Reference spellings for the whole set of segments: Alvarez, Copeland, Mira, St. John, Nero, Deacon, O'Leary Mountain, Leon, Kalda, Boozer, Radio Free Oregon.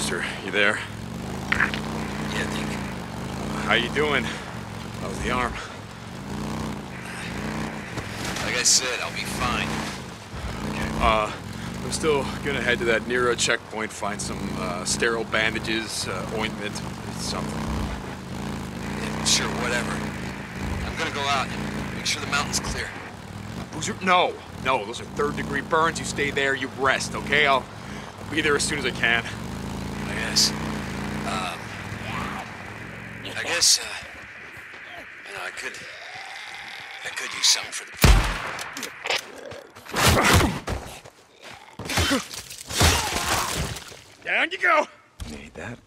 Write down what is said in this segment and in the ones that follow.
Boozer, you there? Yeah, Deacon. How you doing? How's the arm? Like I said, I'll be fine. Okay. I'm still gonna head to that Nero checkpoint, find some sterile bandages, ointment, something. Yeah, sure, whatever. I'm gonna go out and make sure the mountain's clear. Boozer, no, no, those are third-degree burns. You stay there, you rest, okay? I'll be there as soon as I can. I guess. You know, I could use something for the... Down you go! Need that?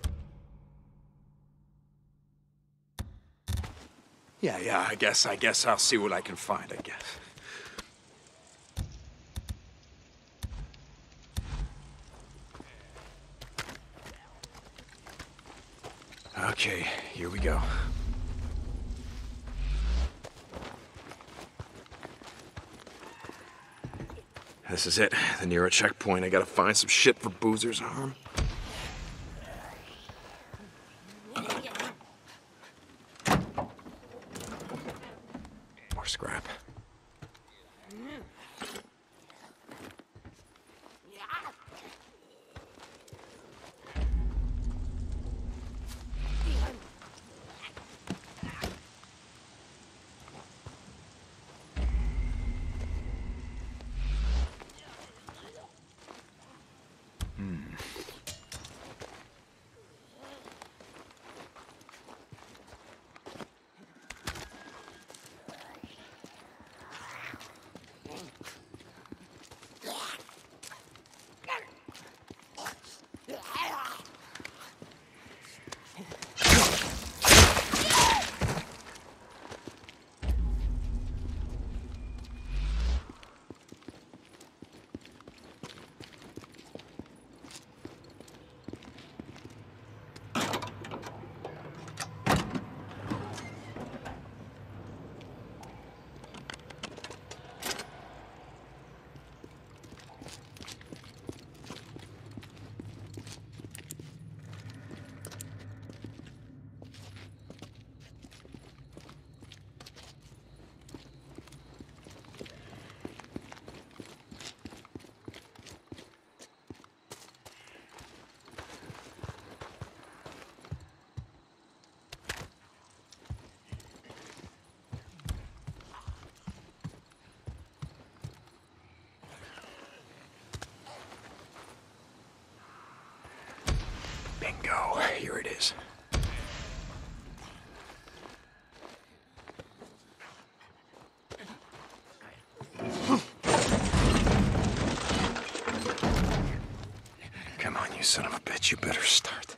Yeah, I guess I'll see what I can find, I guess. Okay, here we go. This is it, the Nero checkpoint. I gotta find some shit for Boozer's arm. More scrap. Bingo, here it is. Come on, you son of a bitch, you better start.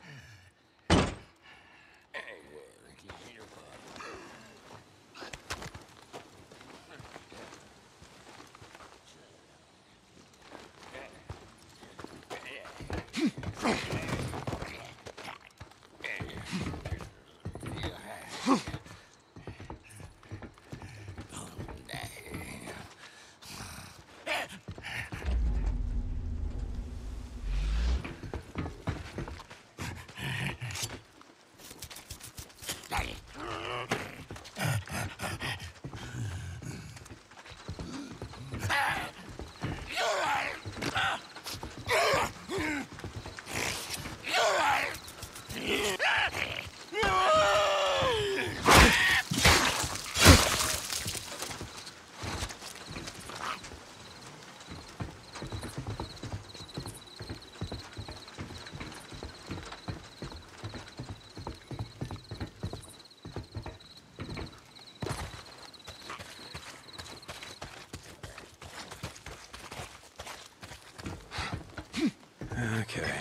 Okay.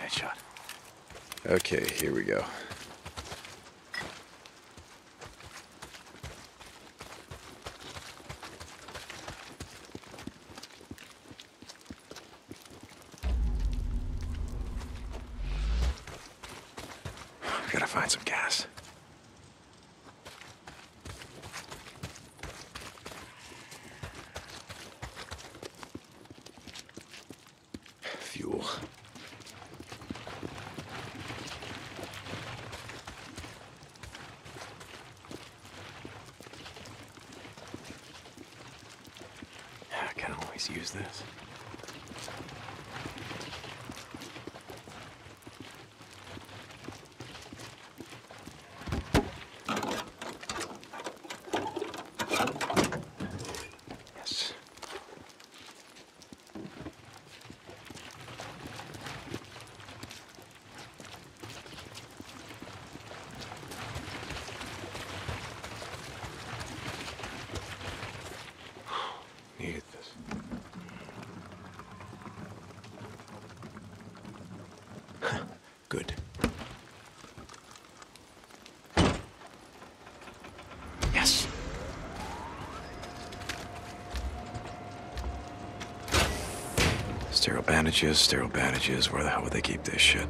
Headshot. Okay, here we go. I gotta find some gas. Fuel. I can always use this. Good. Yes. Sterile bandages, where the hell would they keep this shit?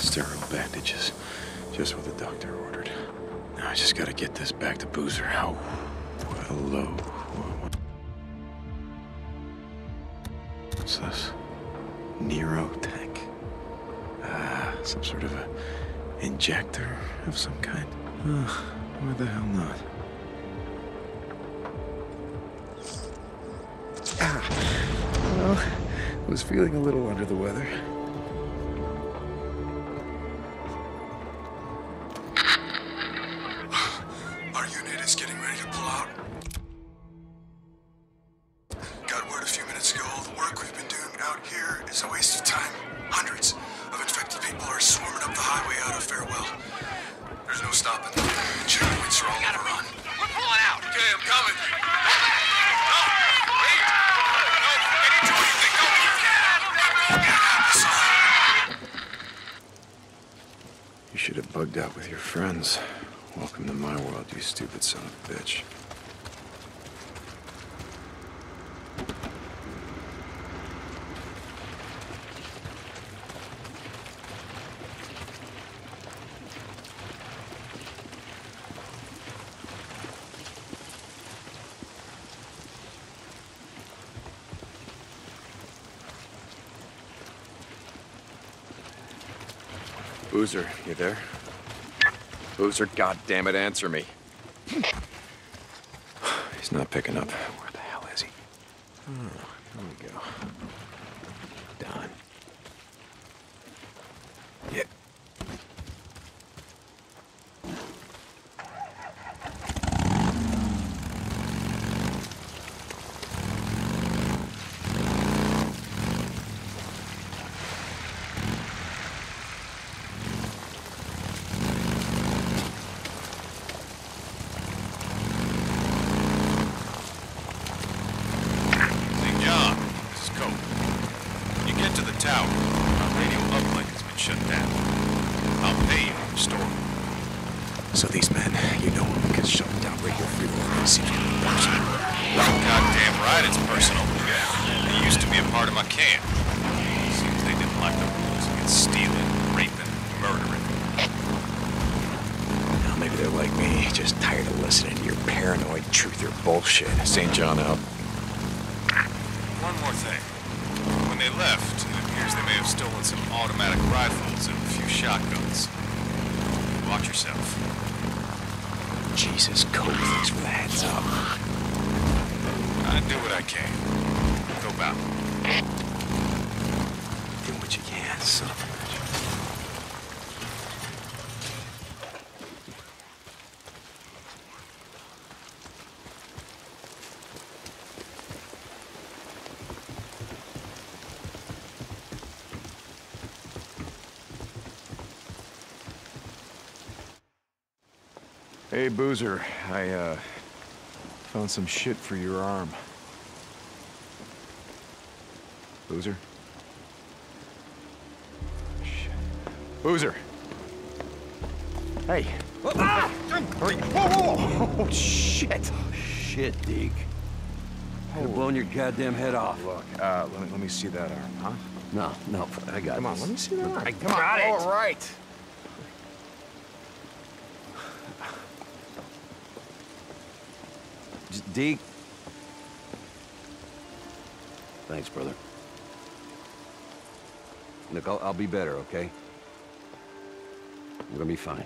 Sterile bandages. Just what the doctor ordered. Now I just gotta get this back to Boozer. How? Hello. What's this? Nero tank. Some sort of a injector of some kind. Why the hell not? Well, I was feeling a little under the weather. Bugged out with your friends. Welcome to my world, you stupid son of a bitch. Boozer, you there? Boozer, goddammit, answer me. He's not picking up. Where the hell is he? Oh, here we go. Don. Yeah. So these men, you know them because shut them down Radio Free Oregon seems to be personal. Goddamn right it's personal. Yeah. They used to be a part of my camp. Seems they didn't like the rules against stealing, raping, murdering. Now maybe they're like me, just tired of listening to your paranoid truth or bullshit. St. John out. One more thing. When they left, it appears they may have stolen some automatic rifles and a few shotguns. Watch yourself. Jesus, Cope, thanks for the heads up. I do what I can. Go back. Do what you can. Hey, Boozer, I, found some shit for your arm. Boozer? Shit. Boozer! Hey! Whoa, whoa! Oh, shit! Oh, shit, Deke. Could have blown your goddamn head off. Look, let me see that arm, huh? No, no, I got it. Come on, let me see that arm. I got it! All right! Deke. Thanks, brother. Look, I'll be better, okay? I'm gonna be fine.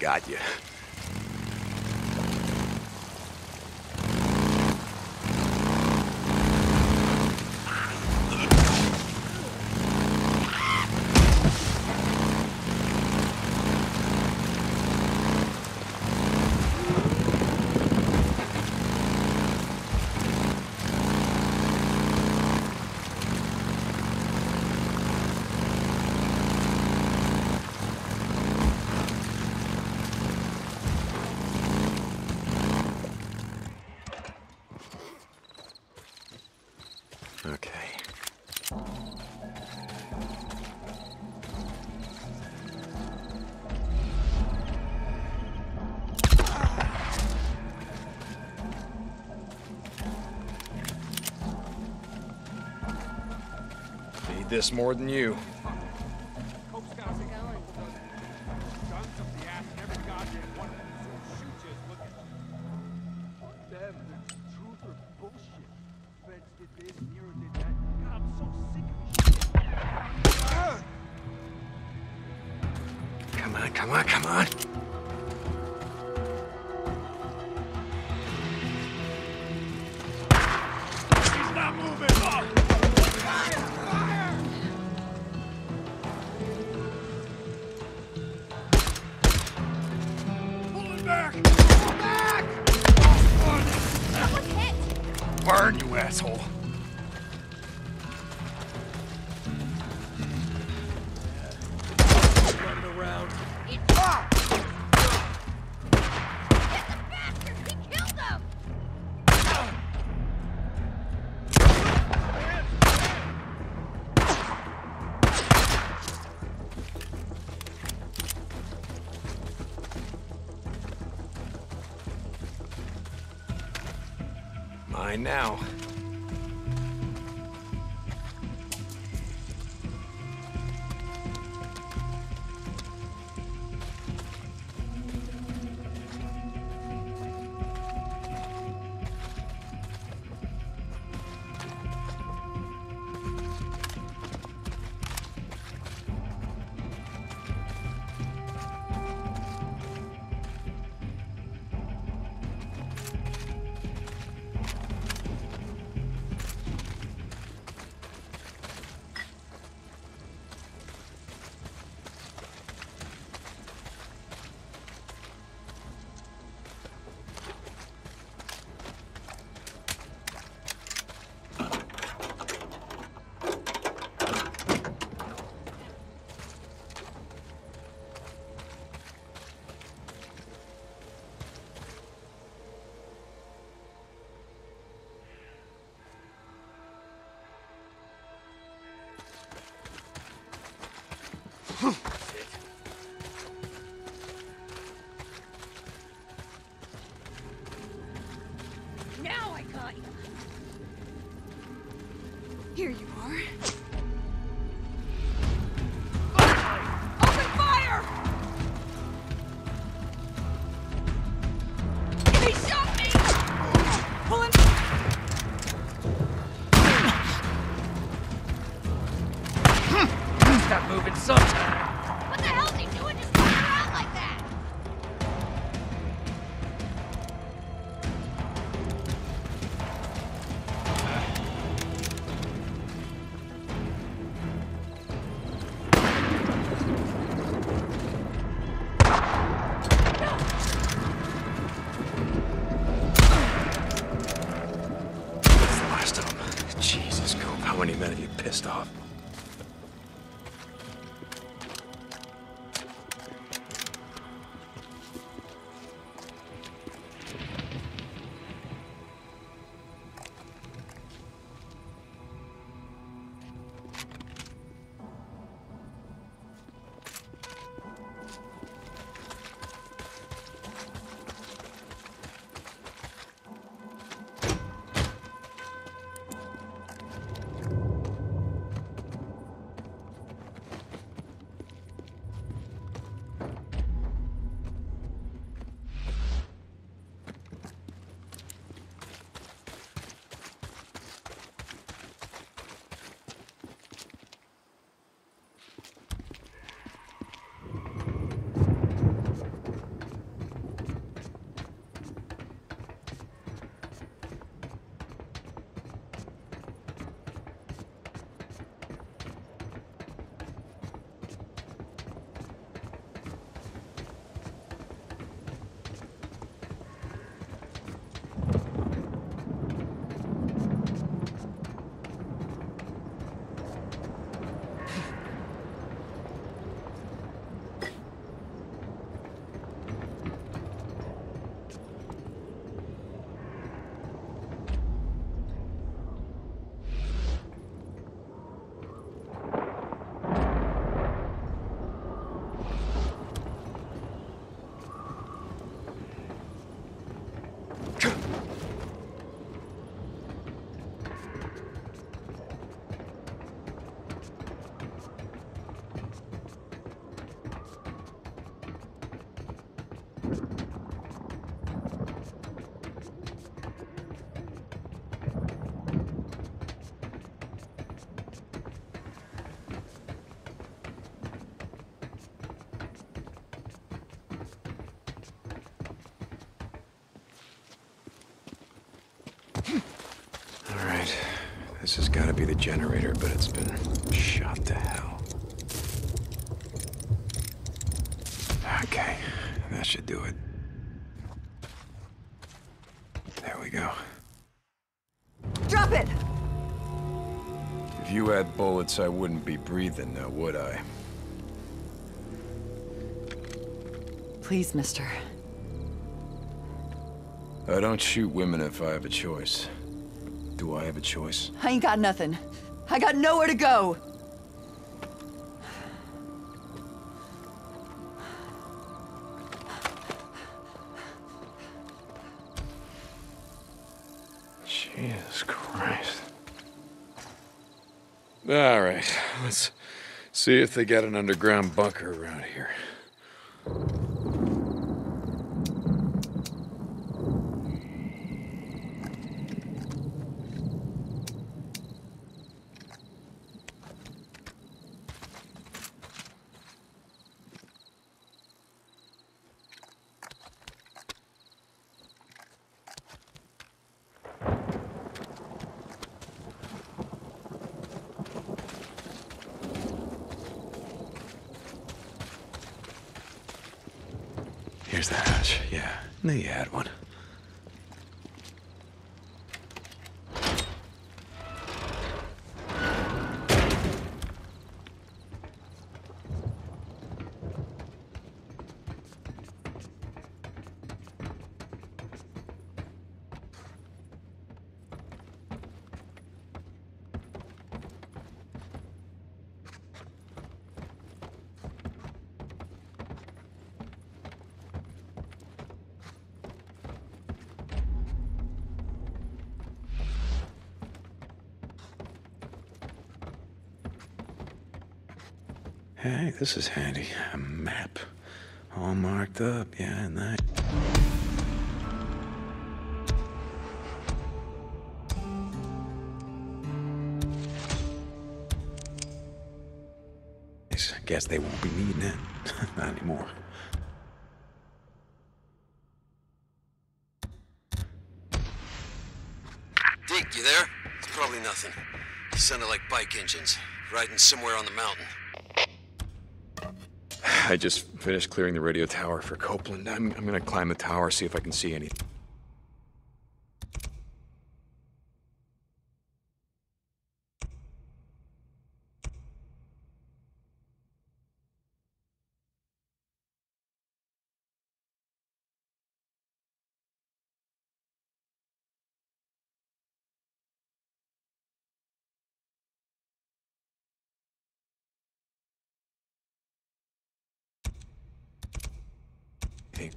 Got you. This more than you. Come on, come on, come on. He's not moving. Burn, you asshole. Mine now. Here you are. This has got to be the generator, but it's been shot to hell. Okay, that should do it. There we go. Drop it! If you had bullets, I wouldn't be breathing now, would I? Please, mister. I don't shoot women if I have a choice. Do I have a choice? I ain't got nothing. I got nowhere to go. Jeez. Jesus Christ. All right, let's see if they got an underground bunker around here. Here's the hatch. Yeah, knew you had one. Hey, this is handy. A map. All marked up, yeah, and that. I guess they won't be needing it. Not anymore. Deke, you there? It's probably nothing. They sounded like bike engines, riding somewhere on the mountain. I just finished clearing the radio tower for Copeland. I'm gonna climb the tower, see if I can see anything. Hey,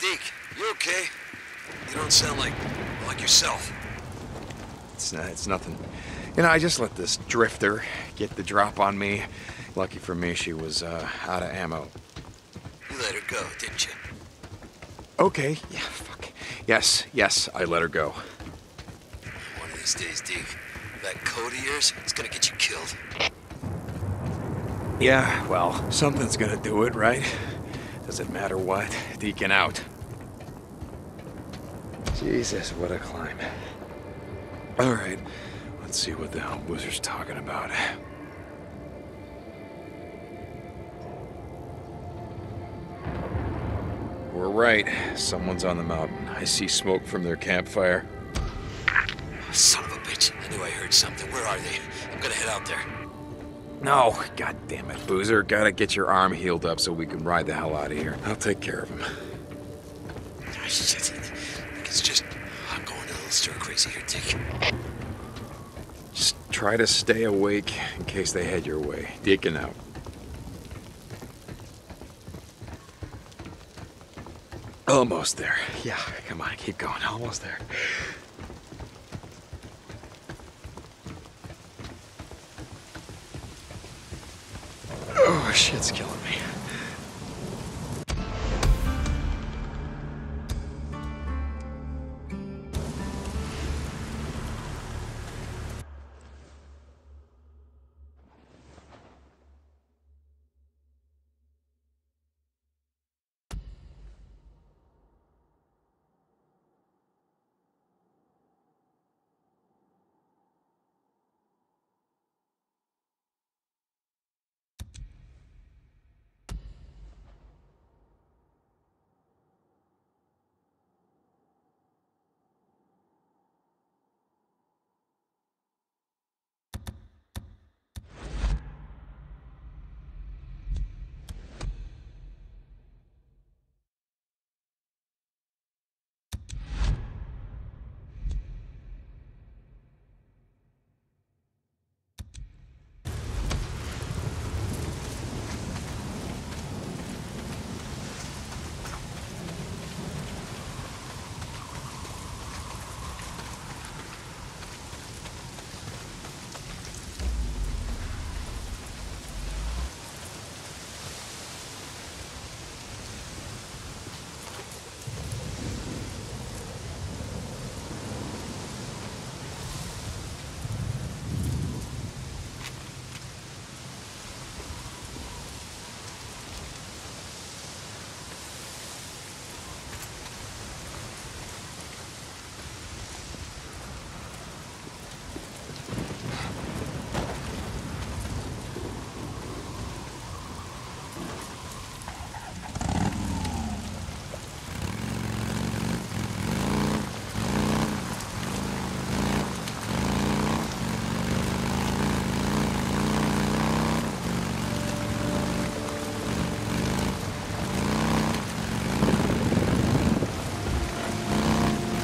Deke, you okay? You don't sound like yourself. It's nothing. You know, I just let this drifter get the drop on me. Lucky for me, she was out of ammo. You let her go, didn't you? Okay. Yeah, fuck. Yes, I let her go. One of these days, Deke, that code of yours, it's gonna get you killed. Yeah, well, something's gonna do it, right? Doesn't matter what. Deacon out. Jesus, what a climb. All right. Let's see what the hell Boozer's talking about. We're right. Someone's on the mountain. I see smoke from their campfire. Son of a bitch. I knew I heard something. Where are they? I'm gonna head out there. No. God damn it, Boozer. Gotta get your arm healed up so we can ride the hell out of here. I'll take care of him. Oh, shit. It's just... I'm going a little stir-crazy here, Dick. Just try to stay awake in case they head your way. Deacon out. Almost there. Yeah, come on, keep going. Almost there. Oh, shit's killing me.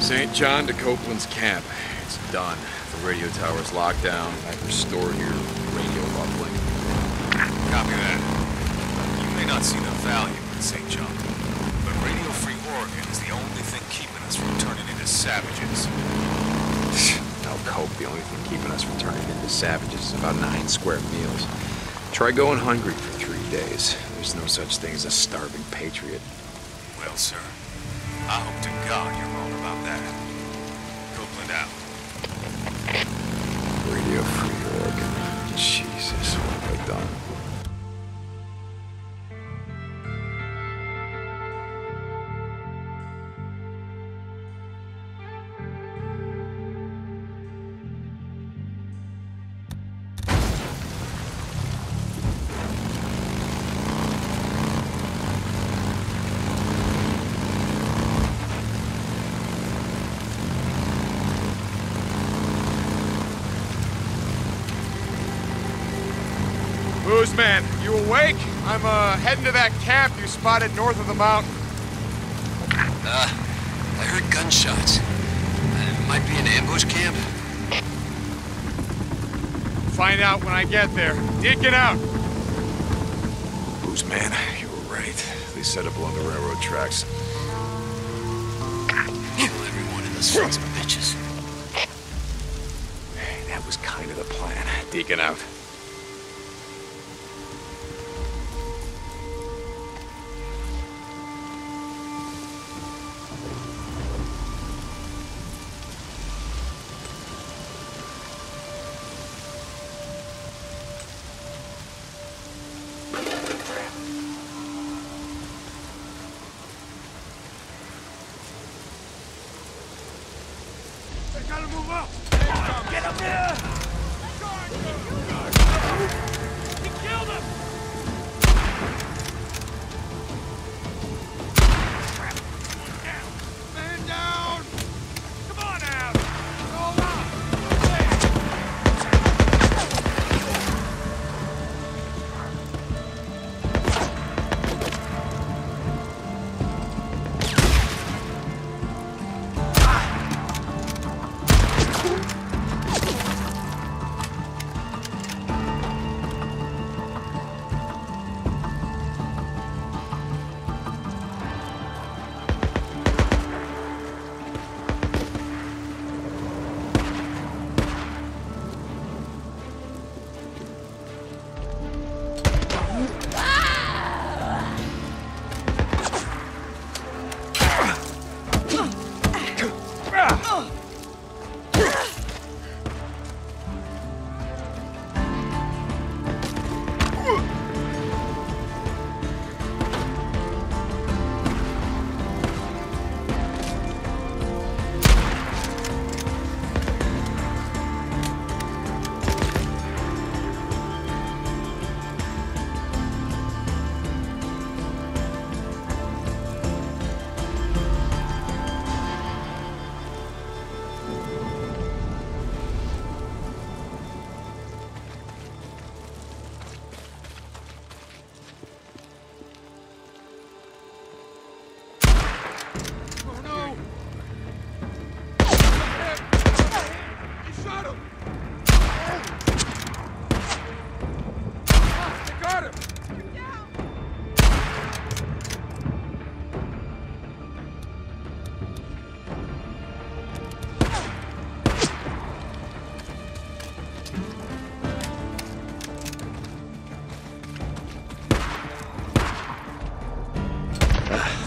St. John to Copeland's camp. It's done. The radio tower's locked down. I restore your radio uplink. Copy that. You may not see the value in St. John, but Radio Free Oregon is the only thing keeping us from turning into savages. I'll cope. The only thing keeping us from turning into savages is about 9 square meals. Try going hungry for 3 days. There's no such thing as a starving patriot. Well, sir, I hope to God you're wrong about that. Copeland out. Radio Free Oregon. Jesus, what have I done? Man, you awake? I'm heading to that camp you spotted north of the mountain. I heard gunshots. It might be an ambush camp. Find out when I get there. Deacon out. Boozer, man, you were right. They set up along the railroad tracks. Kill everyone in this sons of bitches. That was kind of the plan. Deacon out.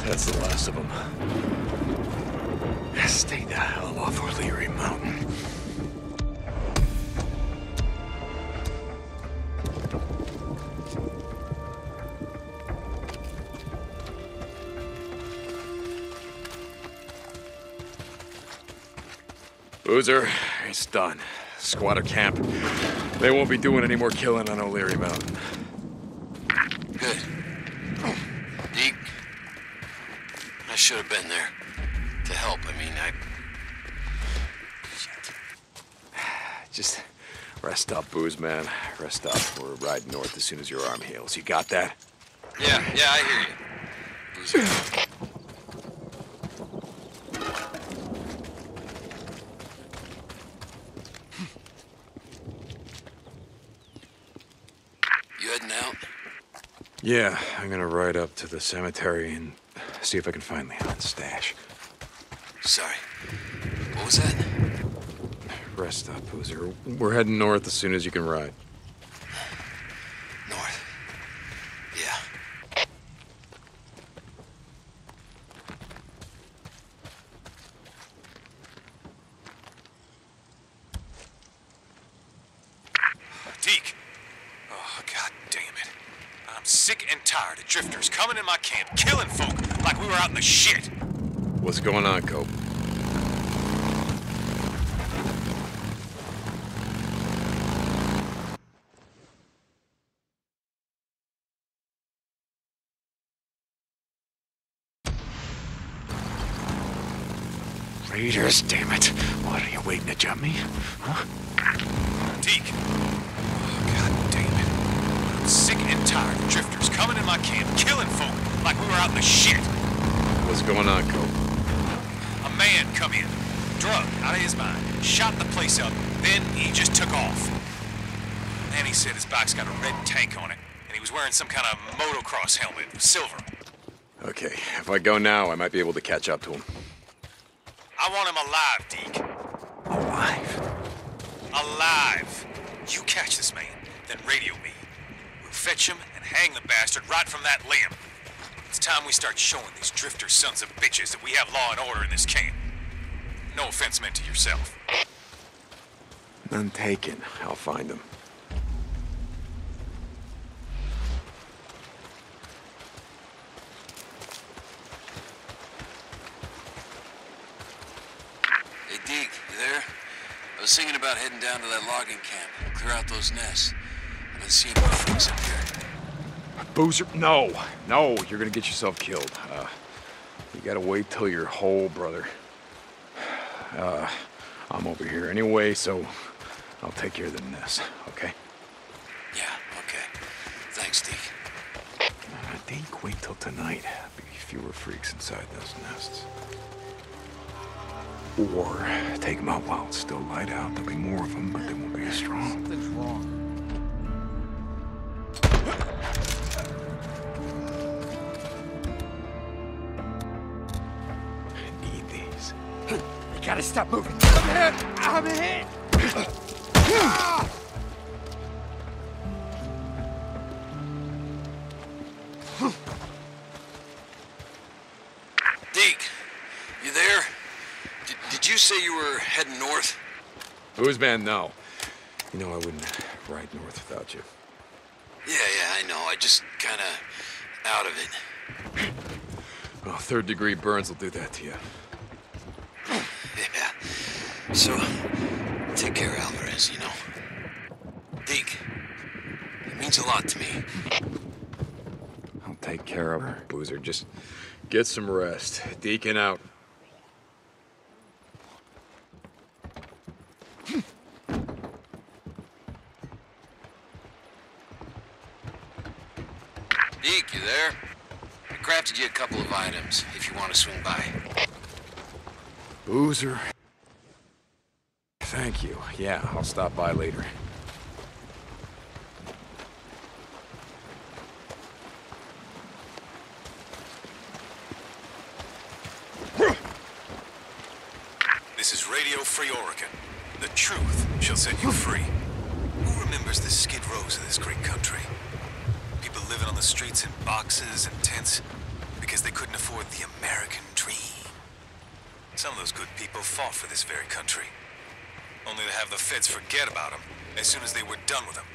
That's the last of them. Stay the hell off O'Leary Mountain. Boozer, it's done. Squatter camp. They won't be doing any more killing on O'Leary Mountain. Good. I should have been there. To help, I mean, Just rest up, Booze, man. Rest up. We're riding north as soon as your arm heals. You got that? Yeah, I hear you. Booze. out? Yeah, I'm gonna ride up to the cemetery and see if I can find Leon's stash. Sorry, what was that? Rest up, Boozer. We're heading north as soon as you can ride. North? Yeah. Deke! Oh, god damn it. I'm sick and tired of drifters coming in my camp, killing folk like we were out in the shit. What's going on, Cope? Raiders, damn it! What are you waiting to jump me? Huh? Deke! Oh, god damn it! I'm sick and tired of drifters coming in my camp, killing folk like we were out in the shit. What's going on, Cope? A man come in, drug out of his mind, shot the place up, then he just took off. And he said his bike's got a red tank on it, and he was wearing some kind of motocross helmet, silver. Okay, if I go now, I might be able to catch up to him. I want him alive, Deke. Alive? Alive! You catch this man, then radio me. We'll fetch him and hang the bastard right from that limb. It's time we start showing these drifter sons of bitches that we have law and order in this camp. No offense meant to yourself. None taken. I'll find them. Hey, Deke, you there? I was thinking about heading down to that logging camp, clear out those nests. I've been seeing more things up here. Boozer, no, no, you're gonna get yourself killed. You gotta wait till you're whole, brother. I'm over here anyway, so I'll take care of the nest, okay? Yeah, okay. Thanks, Deke. Deke, wait till tonight. Be fewer freaks inside those nests. Or take them out while it's still light out. There'll be more of them, but they won't be as strong. Something's wrong. Gotta stop moving. I'm hit. Deke, you there? Did you say you were heading north? Who's man? No. You know I wouldn't ride north without you. Yeah, I know. I just kind of out of it. Well, third degree burns will do that to you. So, take care of Alvarez, you know. Deke, it means a lot to me. I'll take care of her, Boozer. Just get some rest. Deacon out. Deke, you there? I crafted you a couple of items, if you want to swing by. Boozer. Thank you. Yeah, I'll stop by later. This is Radio Free Oregon. The truth shall set you free. Who remembers the skid rows of this great country? People living on the streets in boxes and tents because they couldn't afford the American dream. Some of those good people fought for this very country. Only to have the feds forget about them as soon as they were done with them.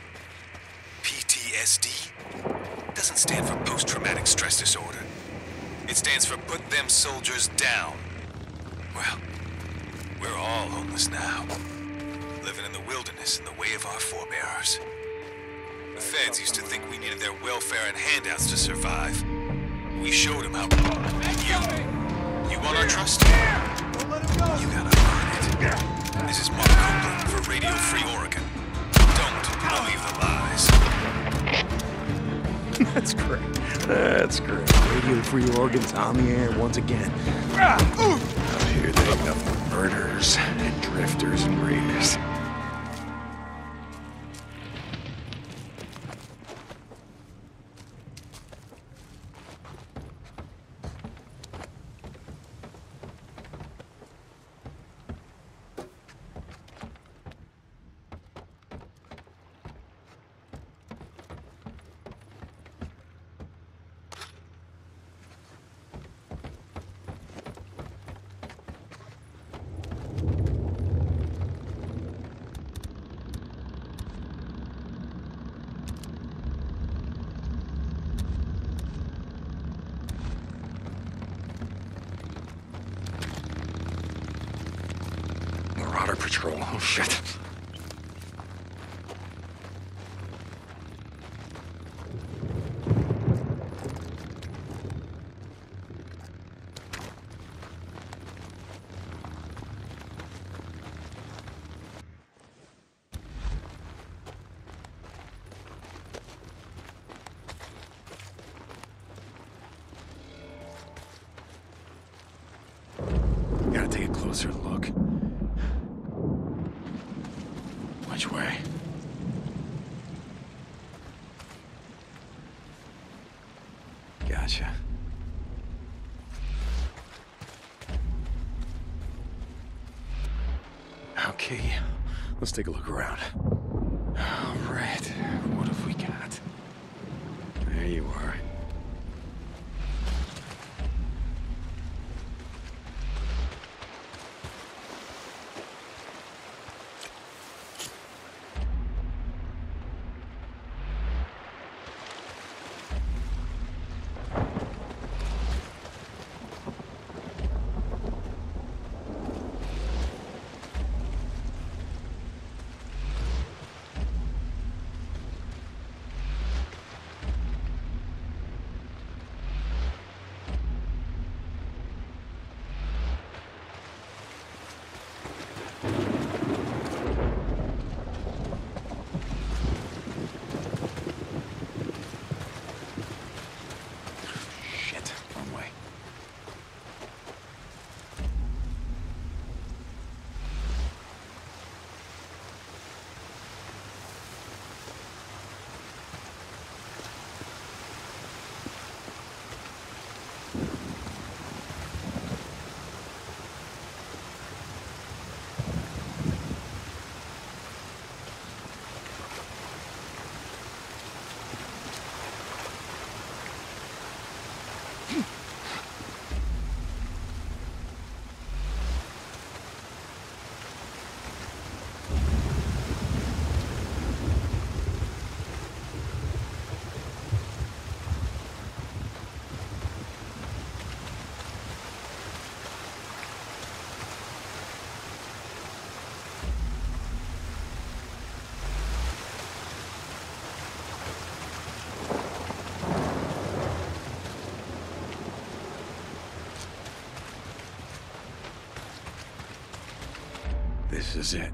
PTSD doesn't stand for post-traumatic stress disorder. It stands for put them soldiers down. Well, we're all homeless now, living in the wilderness in the way of our forebears. The feds used to think we needed their welfare and handouts to survive. We showed them how. You want our trust? You gotta earn it. This is Mark Copeland for Radio Free Oregon. Don't believe the lies. That's great. That's great. Radio Free Oregon's on the air once again. Out here they have nothing but murderers and drifters and raiders. water patrol. Oh, shit. Okay, let's take a look around. All right, what have we got? There you are. This is it.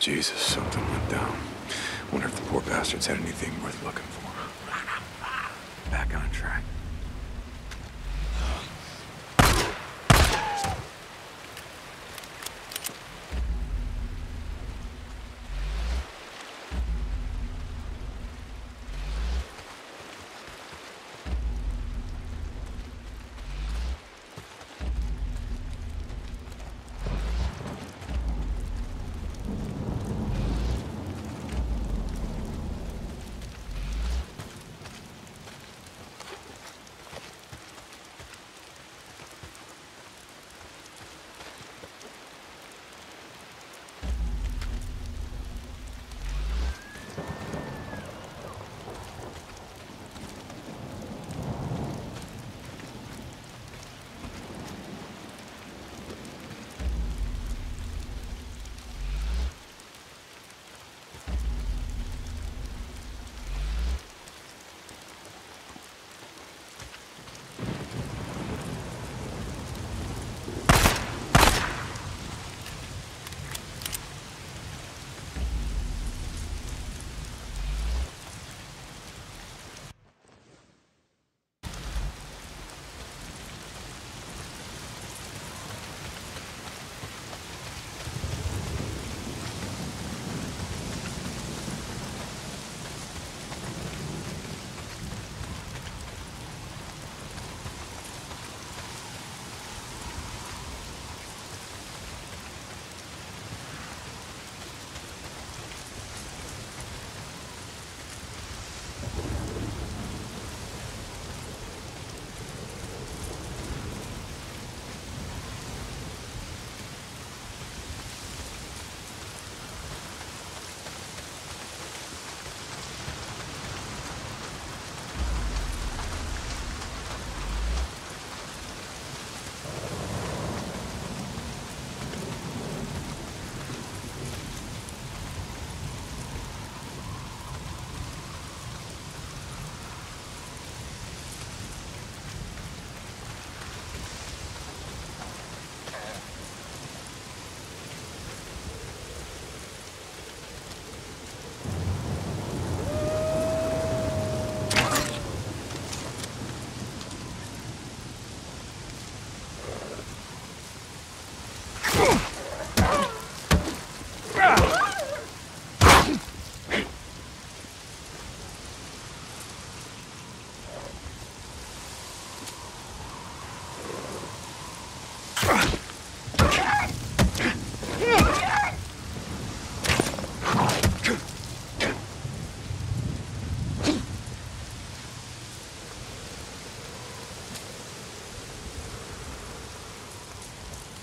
Jesus, something went down. Wonder if the poor bastards had anything worth looking for. Back on track.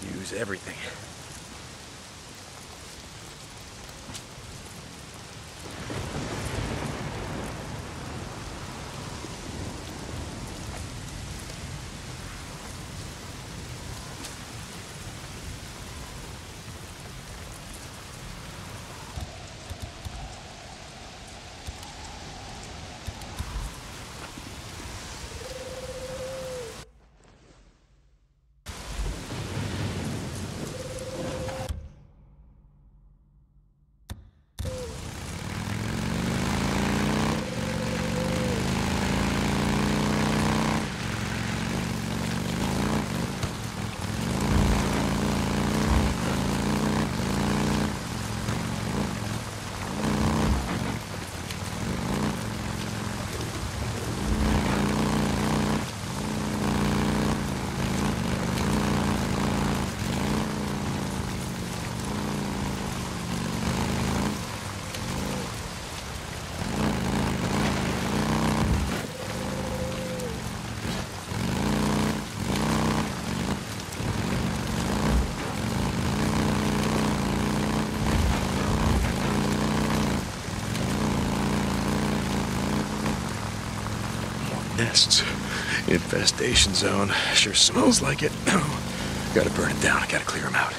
Use everything. Infestation zone. Sure smells like it. Gotta burn it down. I gotta clear them out.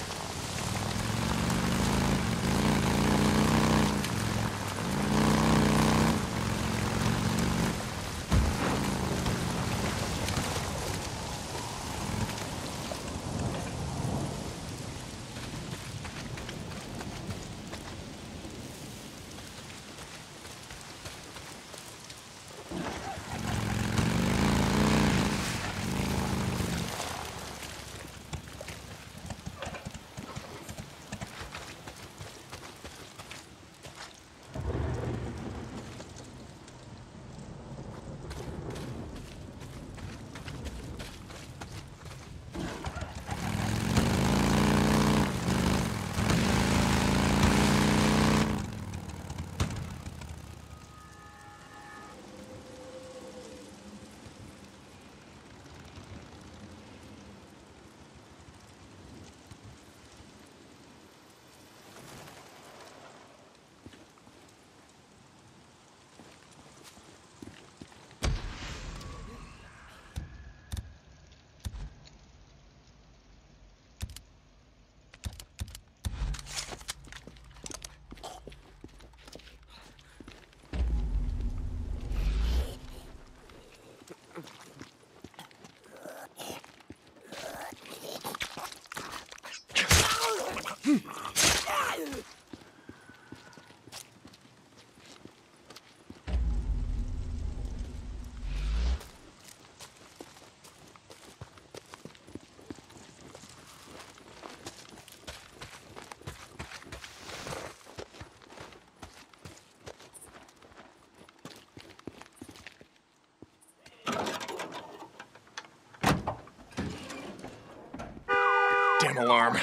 Alarm.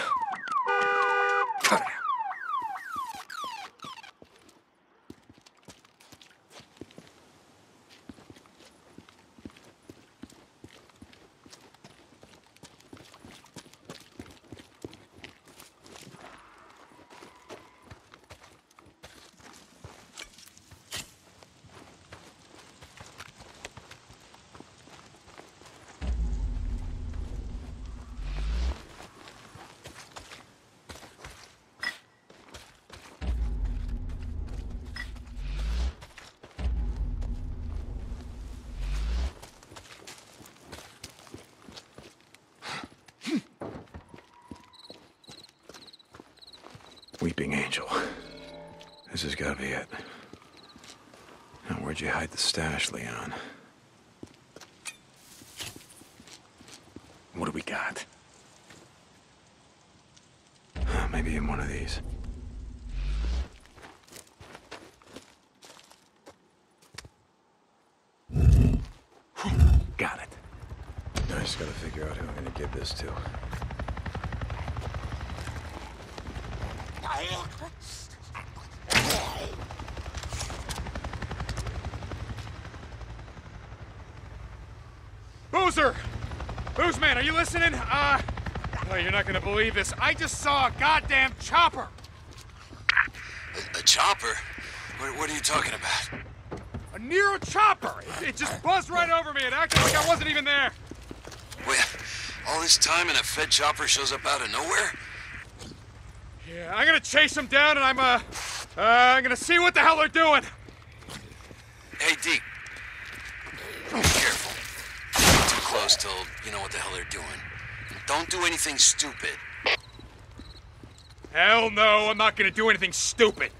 Cut it out. Weeping Angel. This has got to be it. Now, where'd you hide the stash, Leon? What do we got? Maybe in one of these. Got it. I just gotta figure out who I'm gonna give this to. Boozer! Boozman, are you listening? Oh, you're not gonna believe this. I just saw a goddamn chopper! A chopper? What are you talking about? A Nero chopper! It just buzzed right over me. It acted like I wasn't even there. Wait, all this time and a Fed chopper shows up out of nowhere? Yeah, I'm gonna chase them down and I'm gonna see what the hell they're doing. Hey, Deke. Be careful. Not too close till you know what the hell they're doing. And don't do anything stupid. Hell no, I'm not gonna do anything stupid.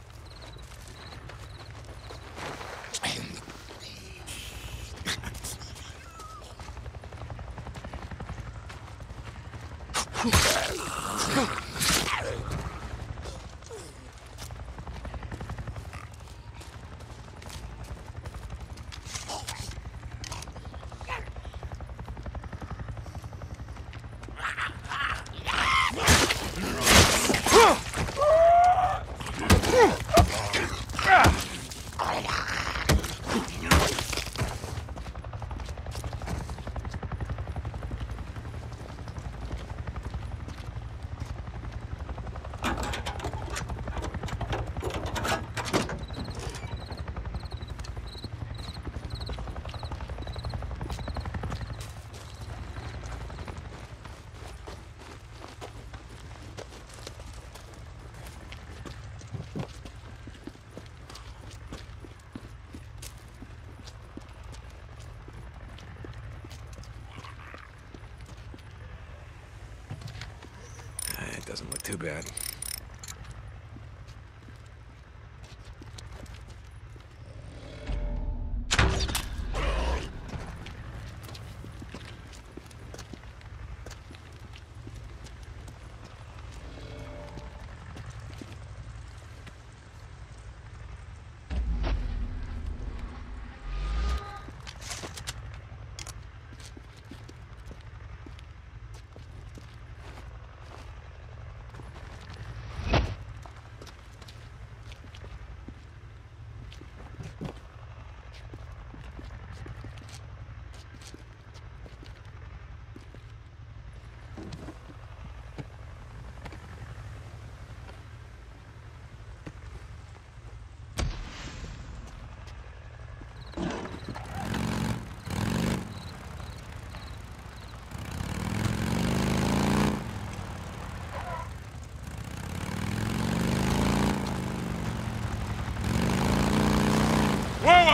Doesn't look too bad.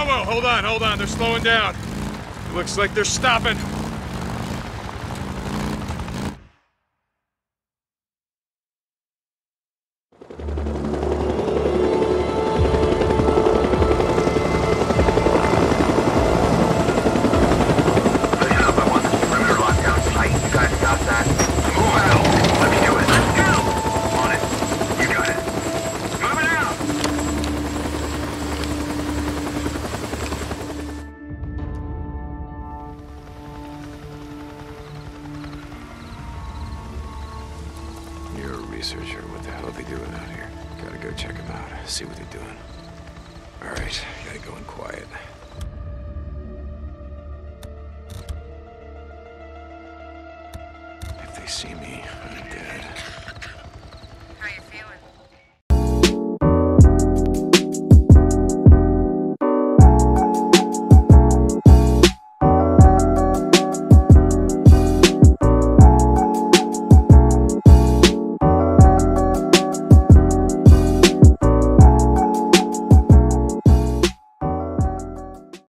Whoa, hold on, they're slowing down. It looks like they're stopping. They see me, I'm dead.